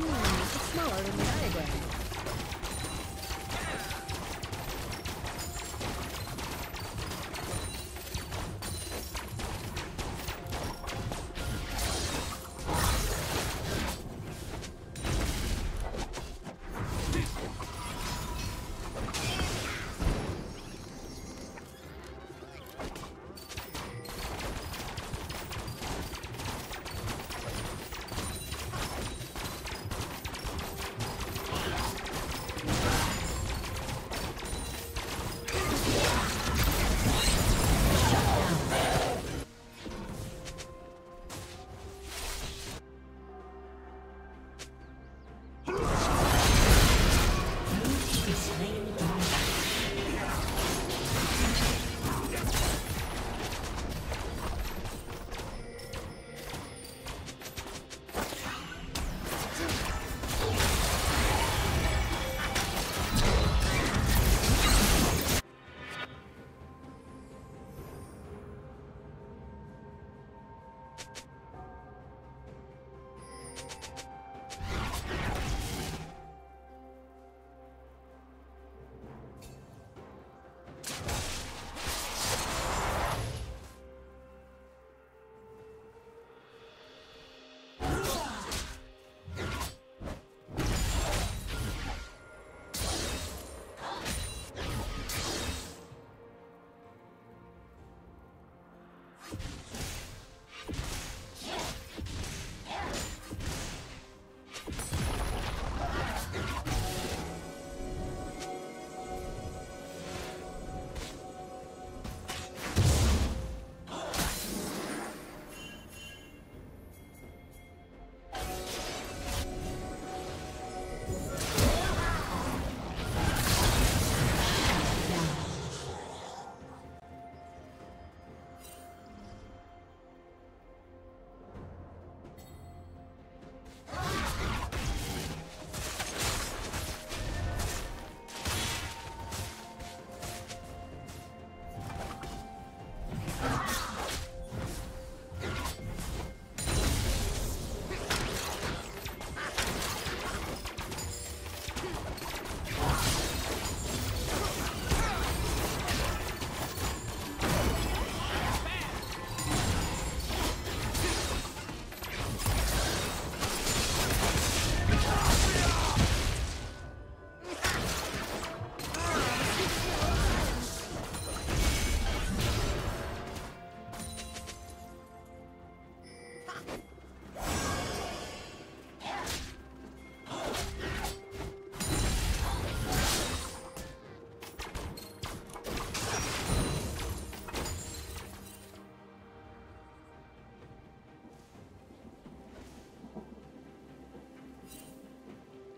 green is smaller than the diagram.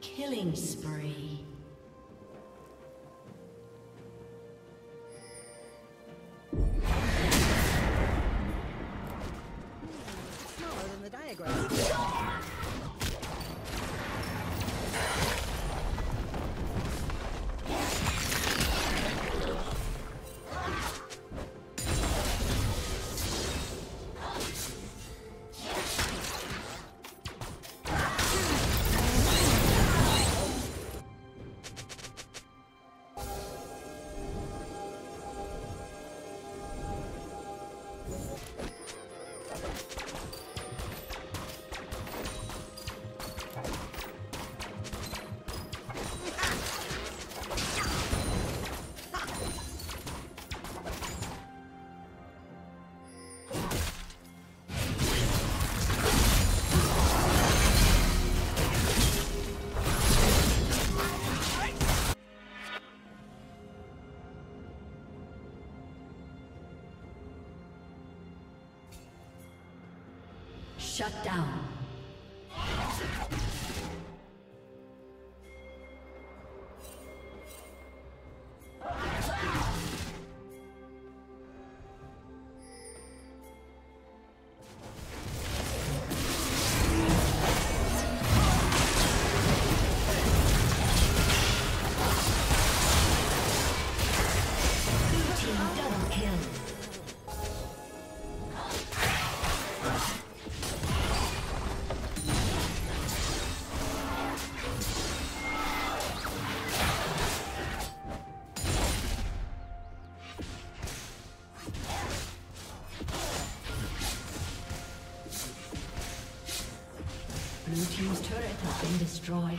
Killing spree. Smaller than the diagram. Shut down. Blue team's turret has been destroyed.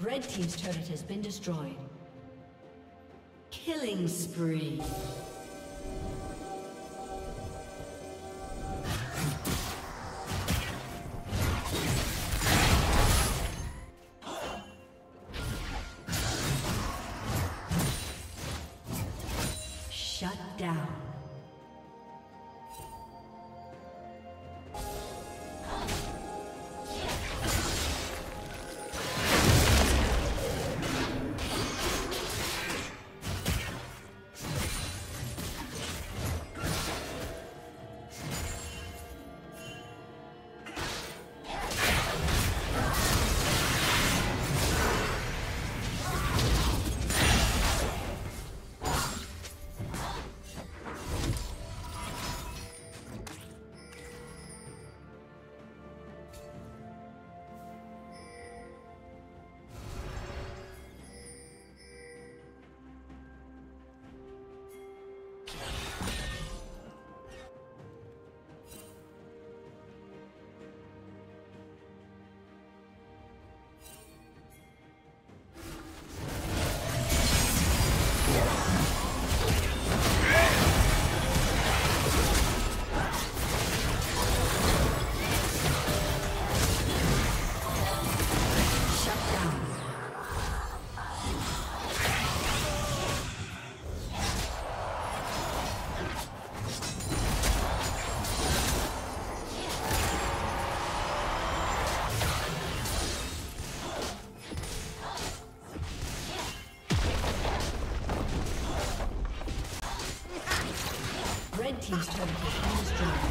Red team's turret has been destroyed. Killing spree. Shut down. Team's turret has been destroyed.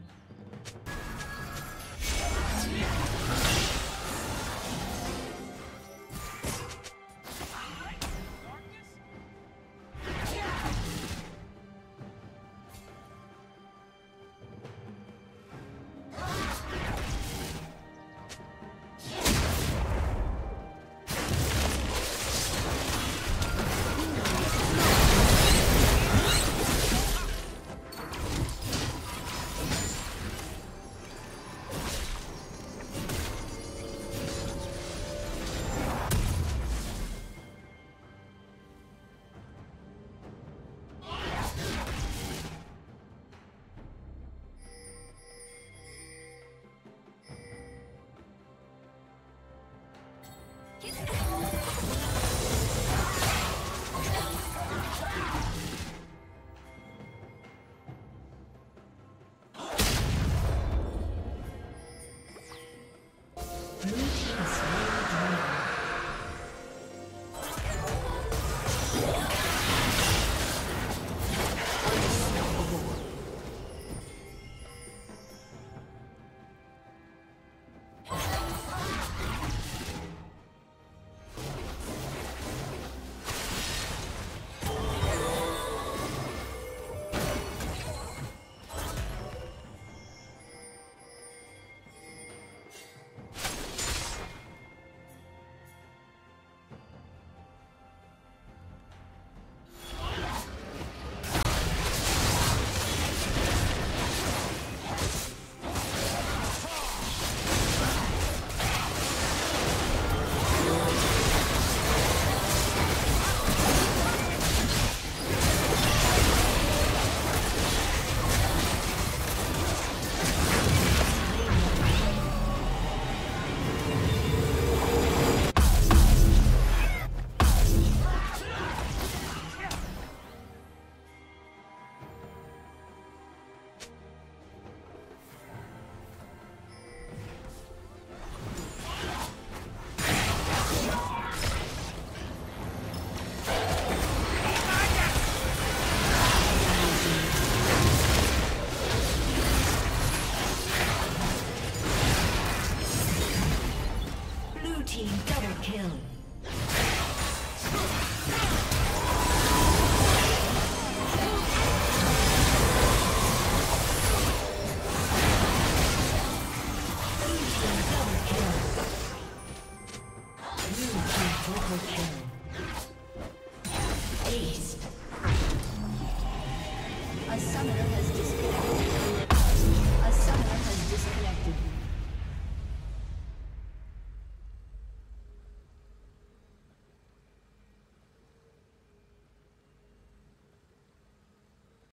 A summoner has disconnected.